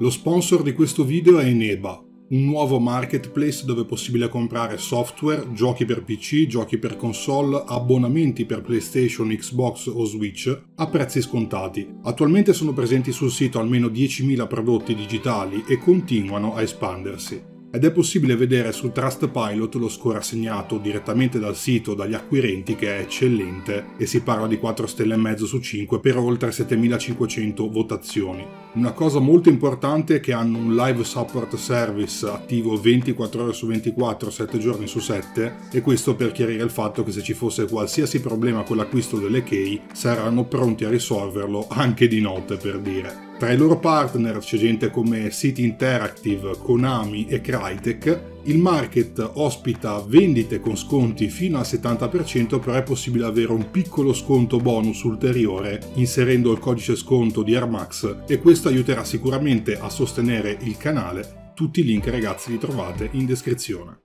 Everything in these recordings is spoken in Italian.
Lo sponsor di questo video è Eneba, un nuovo marketplace dove è possibile comprare software, giochi per PC, giochi per console, abbonamenti per PlayStation, Xbox o Switch a prezzi scontati. Attualmente sono presenti sul sito almeno 10.000 prodotti digitali e continuano a espandersi. Ed è possibile vedere su Trustpilot lo score assegnato direttamente dal sito dagli acquirenti, che è eccellente, e si parla di 4 stelle e mezzo su 5 per oltre 7.500 votazioni. Una cosa molto importante è che hanno un live support service attivo 24 ore su 24, 7 giorni su 7, e questo per chiarire il fatto che se ci fosse qualsiasi problema con l'acquisto delle key saranno pronti a risolverlo anche di notte, per dire. Tra i loro partner c'è gente come City Interactive, Konami e Crytek. Il market ospita vendite con sconti fino al 70%, però è possibile avere un piccolo sconto bonus ulteriore inserendo il codice sconto di DearMax, e questo aiuterà sicuramente a sostenere il canale. Tutti i link, ragazzi, li trovate in descrizione.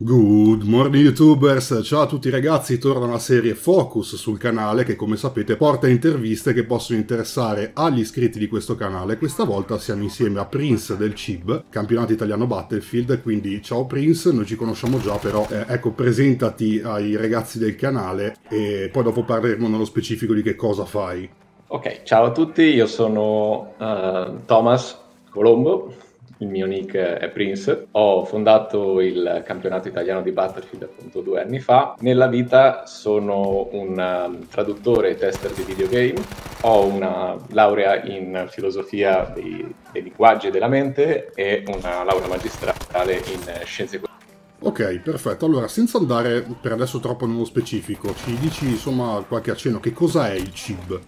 Good morning YouTubers, ciao a tutti ragazzi, torna la serie Focus sul canale che, come sapete, porta interviste che possono interessare agli iscritti di questo canale. Questa volta siamo insieme a Prince del CIB, Campionato Italiano Battlefield, quindi ciao Prince, noi ci conosciamo già, però ecco, presentati ai ragazzi del canale e poi dopo parleremo nello specifico di che cosa fai. Ok, ciao a tutti, io sono Thomas Colombo. Il mio nick è Prince, ho fondato il campionato italiano di Battlefield appunto 2 anni fa. Nella vita sono un traduttore e tester di videogame, ho una laurea in filosofia dei linguaggi e della mente e una laurea magistrale in scienze. Ok, perfetto. Allora, senza andare per adesso troppo nello specifico, ci dici insomma qualche accenno, che cosa è il CIB?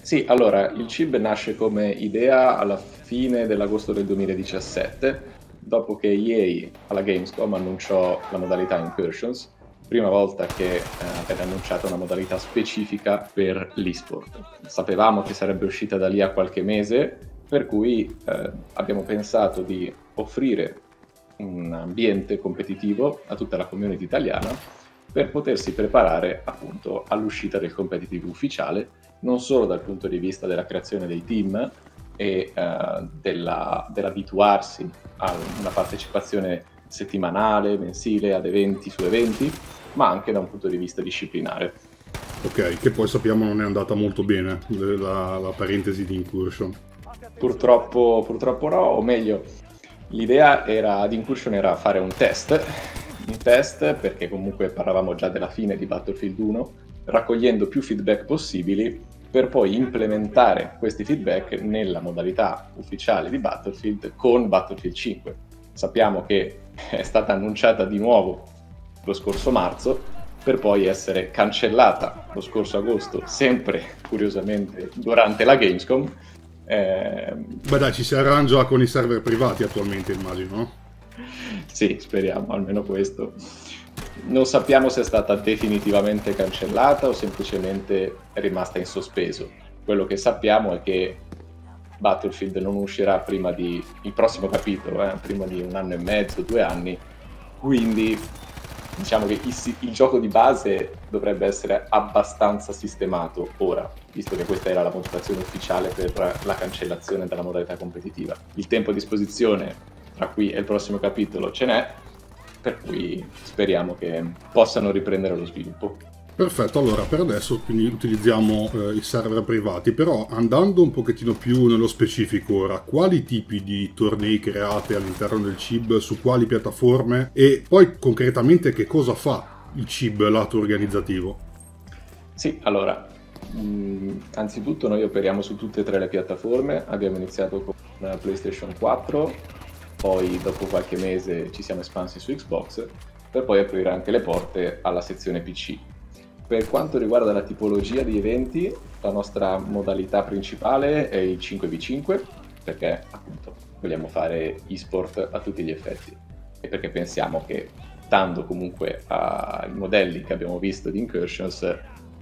Sì, allora, il CIB nasce come idea alla fine dell'agosto del 2017, dopo che EA alla Gamescom annunciò la modalità Incursions, prima volta che venne annunciata una modalità specifica per l'esport. Sapevamo che sarebbe uscita da lì a qualche mese, per cui abbiamo pensato di offrire un ambiente competitivo a tutta la community italiana per potersi preparare appunto all'uscita del competitivo ufficiale, non solo dal punto di vista della creazione dei team e dell'abituarsi a una partecipazione settimanale, mensile, ad eventi su eventi, ma anche da un punto di vista disciplinare. Ok, che poi sappiamo non è andata molto bene la parentesi di Incursion. Purtroppo no, o meglio, l'idea di Incursion era fare un test, perché comunque parlavamo già della fine di Battlefield 1, raccogliendo più feedback possibili per poi implementare questi feedback nella modalità ufficiale di Battlefield con Battlefield 5. Sappiamo che è stata annunciata di nuovo lo scorso marzo, per poi essere cancellata lo scorso agosto, sempre curiosamente durante la Gamescom. Beh dai, ci si arrangia con i server privati attualmente, immagino, no? Sì, speriamo, almeno questo. Non sappiamo se è stata definitivamente cancellata o semplicemente è rimasta in sospeso. Quello che sappiamo è che Battlefield non uscirà prima di il prossimo capitolo, prima di 1 anno e mezzo, 2 anni, quindi diciamo che il gioco di base dovrebbe essere abbastanza sistemato ora, visto che questa era la motivazione ufficiale per la cancellazione della modalità competitiva. Il tempo a disposizione tra qui e il prossimo capitolo ce n'è, per cui speriamo che possano riprendere lo sviluppo. Perfetto, allora per adesso quindi utilizziamo i server privati, però andando un pochettino più nello specifico ora, quali tipi di tornei create all'interno del CIB, su quali piattaforme e poi concretamente che cosa fa il CIB lato organizzativo? Sì, allora, anzitutto noi operiamo su tutte e 3 le piattaforme, abbiamo iniziato con PlayStation 4, poi dopo qualche mese ci siamo espansi su Xbox, per poi aprire anche le porte alla sezione PC. Per quanto riguarda la tipologia di eventi, la nostra modalità principale è il 5v5, perché appunto vogliamo fare esport a tutti gli effetti e perché pensiamo che, dando comunque ai modelli che abbiamo visto di Incursions,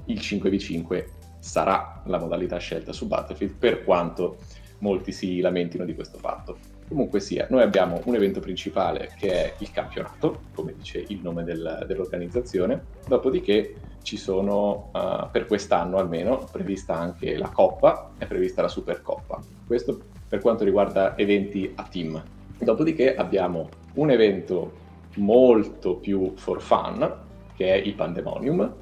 il 5v5 sarà la modalità scelta su Battlefield, per quanto molti si lamentino di questo fatto. Comunque sia, noi abbiamo un evento principale che è il campionato, come dice il nome dell'organizzazione, dopodiché ci sono, per quest'anno almeno, prevista anche la Coppa, è prevista la Supercoppa. Questo per quanto riguarda eventi a team. Dopodiché abbiamo un evento molto più for fun, che è il Pandemonium.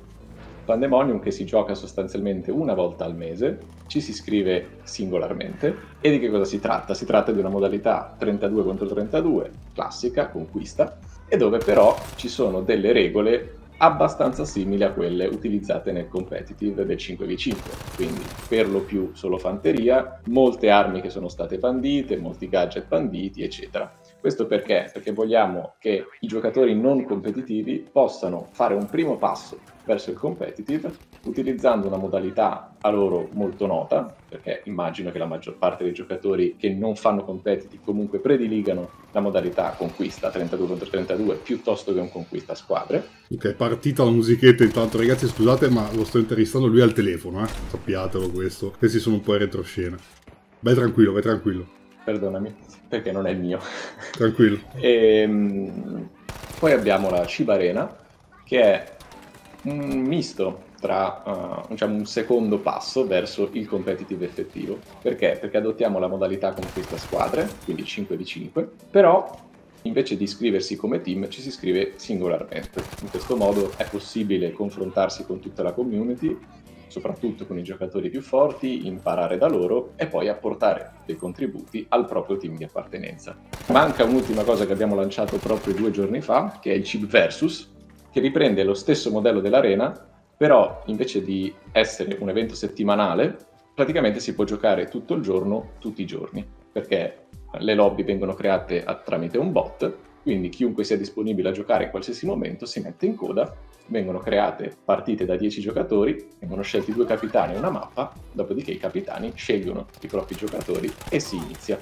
Pandemonium che si gioca sostanzialmente una volta al mese, ci si iscrive singolarmente. E di che cosa si tratta? Si tratta di una modalità 32 contro 32, classica, conquista, e dove però ci sono delle regole abbastanza simili a quelle utilizzate nel competitive del 5v5, quindi per lo più solo fanteria, molte armi che sono state bandite, molti gadget banditi, eccetera. Questo perché? Perché vogliamo che i giocatori non competitivi possano fare un primo passo verso il competitive utilizzando una modalità a loro molto nota, perché immagino che la maggior parte dei giocatori che non fanno competitive comunque prediligano la modalità conquista 32 contro 32 piuttosto che un conquista squadre. Ok, è partita la musichetta intanto, ragazzi, scusate ma lo sto intervistando lui al telefono, sappiatelo questo. Questi sono un po' in retroscena. Vai tranquillo, vai tranquillo. Perdonami, perché non è il mio. Tranquillo. Poi abbiamo la CIB Arena, che è un misto tra diciamo un secondo passo verso il competitive effettivo. Perché? Perché adottiamo la modalità conquista squadre, quindi 5v5, però invece di iscriversi come team ci si iscrive singolarmente. In questo modo è possibile confrontarsi con tutta la community, soprattutto con i giocatori più forti, imparare da loro e poi apportare dei contributi al proprio team di appartenenza. Manca un'ultima cosa che abbiamo lanciato proprio 2 giorni fa, che è il CIB Versus, che riprende lo stesso modello dell'arena, però invece di essere un evento settimanale, praticamente si può giocare tutto il giorno, tutti i giorni, perché le lobby vengono create tramite un bot, quindi chiunque sia disponibile a giocare in qualsiasi momento si mette in coda. Vengono create partite da 10 giocatori, vengono scelti 2 capitani e una mappa, dopodiché i capitani scegliono i propri giocatori e si inizia.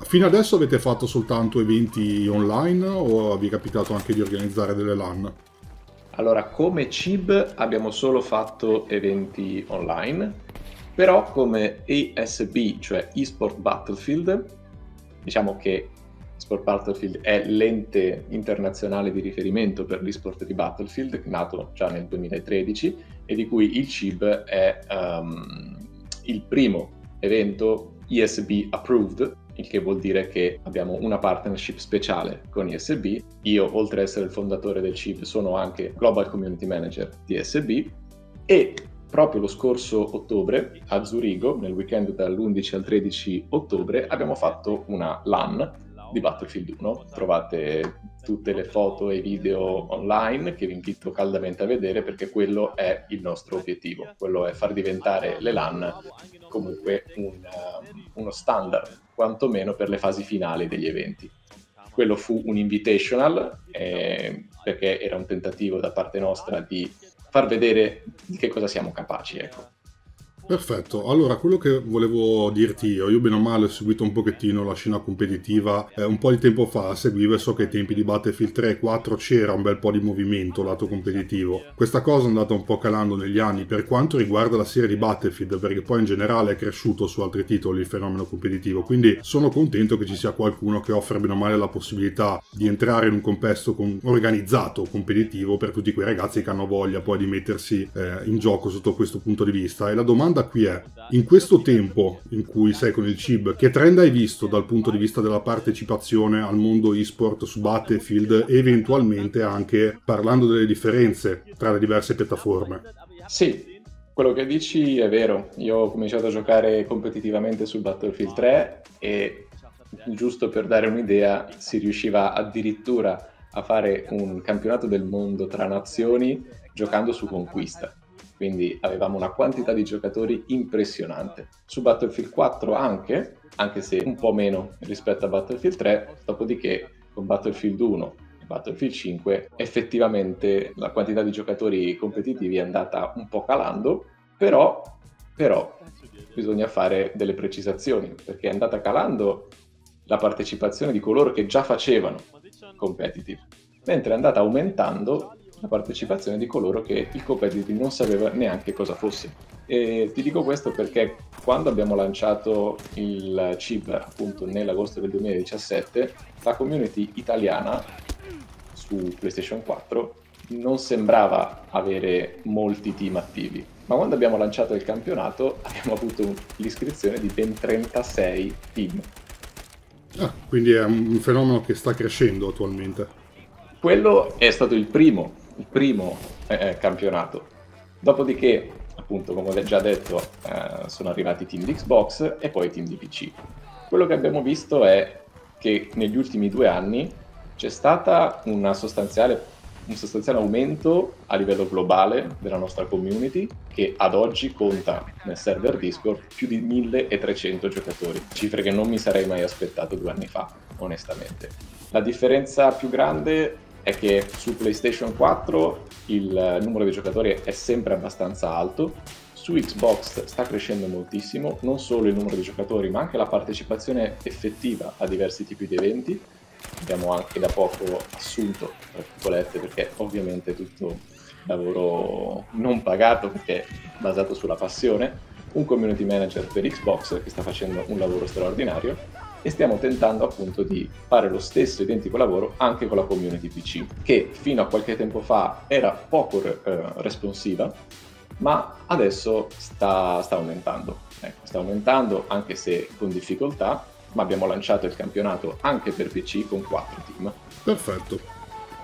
Fino adesso avete fatto soltanto eventi online o vi è capitato anche di organizzare delle LAN? Allora, come CIB abbiamo solo fatto eventi online, però come ESB, cioè eSport Battlefield, diciamo che eSport Battlefield è l'ente internazionale di riferimento per l'eSport di Battlefield, nato già nel 2013 e di cui il CIB è il primo evento ESB approved, il che vuol dire che abbiamo una partnership speciale con ESB. Io, oltre ad essere il fondatore del CIB, sono anche Global Community Manager di ESB e proprio lo scorso ottobre a Zurigo, nel weekend dall'11 al 13 ottobre, abbiamo fatto una LAN di Battlefield 1, trovate tutte le foto e i video online che vi invito caldamente a vedere perché quello è il nostro obiettivo, quello è far diventare le LAN comunque uno standard, quantomeno per le fasi finali degli eventi. Quello fu un invitational perché era un tentativo da parte nostra di far vedere di che cosa siamo capaci, ecco. Perfetto, allora quello che volevo dirti io bene o male ho seguito un pochettino la scena competitiva un po' di tempo fa, seguivo e so che ai tempi di Battlefield 3 e 4 c'era un bel po' di movimento lato competitivo. Questa cosa è andata un po' calando negli anni per quanto riguarda la serie di Battlefield, perché poi in generale è cresciuto su altri titoli il fenomeno competitivo, quindi sono contento che ci sia qualcuno che offre bene o male la possibilità di entrare in un contesto organizzato, competitivo, per tutti quei ragazzi che hanno voglia poi di mettersi in gioco sotto questo punto di vista. E la domanda qui è, in questo tempo in cui sei con il CIB, che trend hai visto dal punto di vista della partecipazione al mondo eSport su Battlefield e eventualmente anche parlando delle differenze tra le diverse piattaforme? Sì, quello che dici è vero. Io ho cominciato a giocare competitivamente su Battlefield 3 e, giusto per dare un'idea, si riusciva addirittura a fare un campionato del mondo tra nazioni giocando su Conquista. Quindi avevamo una quantità di giocatori impressionante. Su Battlefield 4 anche se un po' meno rispetto a Battlefield 3, dopodiché con Battlefield 1 e Battlefield 5 effettivamente la quantità di giocatori competitivi è andata un po' calando, però bisogna fare delle precisazioni, perché è andata calando la partecipazione di coloro che già facevano competitive, mentre è andata aumentando la partecipazione di coloro che il competitive non sapeva neanche cosa fosse. E ti dico questo perché quando abbiamo lanciato il CIB, appunto nell'agosto del 2017, la community italiana su PlayStation 4 non sembrava avere molti team attivi, ma quando abbiamo lanciato il campionato abbiamo avuto l'iscrizione di ben 36 team. Ah, quindi è un fenomeno che sta crescendo attualmente. Quello è stato il primo campionato. Dopodiché, appunto, come ho già detto, sono arrivati i team di Xbox e poi i team di PC. Quello che abbiamo visto è che negli ultimi 2 anni c'è stata un sostanziale aumento a livello globale della nostra community, che ad oggi conta nel server Discord più di 1300 giocatori, cifre che non mi sarei mai aspettato 2 anni fa, onestamente. La differenza più grande è che su PlayStation 4 il numero di giocatori è sempre abbastanza alto, su Xbox sta crescendo moltissimo, non solo il numero di giocatori ma anche la partecipazione effettiva a diversi tipi di eventi. Abbiamo anche da poco assunto, tra piccolette, perché ovviamente è tutto lavoro non pagato perché basato sulla passione, un community manager per Xbox che sta facendo un lavoro straordinario, e stiamo tentando appunto di fare lo stesso identico lavoro anche con la community PC, che fino a qualche tempo fa era poco responsiva, ma adesso sta aumentando. Ecco, sta aumentando anche se con difficoltà, ma abbiamo lanciato il campionato anche per PC con 4 team. Perfetto.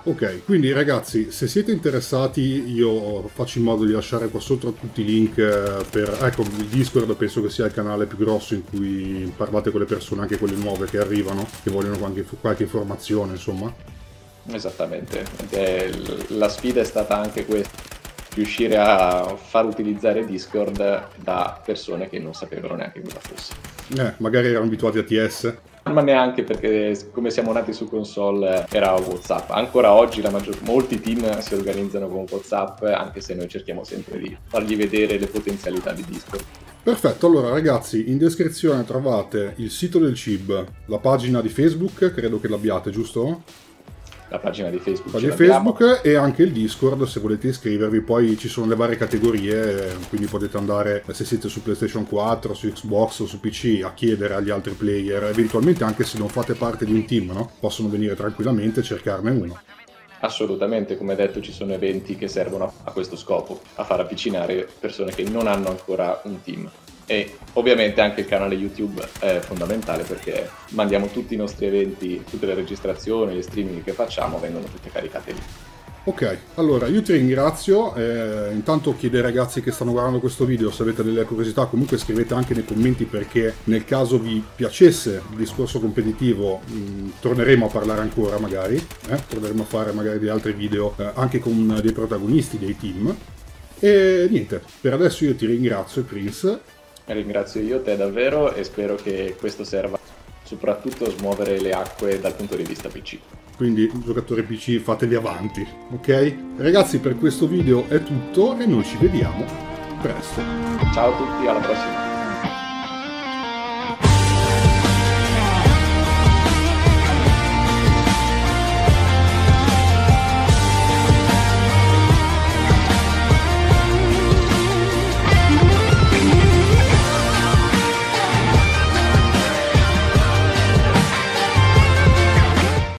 Ok, quindi ragazzi, se siete interessati io faccio in modo di lasciare qua sotto tutti i link per, ecco, il Discord penso che sia il canale più grosso in cui parlate con le persone, anche quelle nuove che arrivano, che vogliono anche qualche informazione, insomma. Esattamente, la sfida è stata anche questa, riuscire a far utilizzare Discord da persone che non sapevano neanche cosa fosse. Magari erano abituati a TS. Ma neanche, perché come siamo nati su console era WhatsApp. Ancora oggi molti team si organizzano con WhatsApp, anche se noi cerchiamo sempre di fargli vedere le potenzialità di Discord. Perfetto, allora ragazzi, in descrizione trovate il sito del CIB, la pagina di Facebook, credo che l'abbiate, giusto? La pagina di Facebook, e anche il Discord se volete iscrivervi. Poi ci sono le varie categorie, quindi potete andare, se siete su PlayStation 4, su Xbox o su PC, a chiedere agli altri player, eventualmente anche se non fate parte di un team, no? Possono venire tranquillamente e cercarne uno. Assolutamente, come detto ci sono eventi che servono a questo scopo, a far avvicinare persone che non hanno ancora un team. E ovviamente anche il canale YouTube è fondamentale, perché mandiamo tutti i nostri eventi, tutte le registrazioni, gli streaming che facciamo vengono tutte caricate lì. Ok, allora io ti ringrazio, intanto chiedo ai ragazzi che stanno guardando questo video se avete delle curiosità, comunque scrivete anche nei commenti, perché nel caso vi piacesse il discorso competitivo torneremo a parlare ancora magari, torneremo a fare magari degli altri video anche con dei protagonisti, dei team. E niente, per adesso io ti ringrazio Prince. Ringrazio io te davvero e spero che questo serva soprattutto a smuovere le acque dal punto di vista PC. Quindi giocatore PC, fatevi avanti, ok? Ragazzi, per questo video è tutto e noi ci vediamo presto. Ciao a tutti, alla prossima.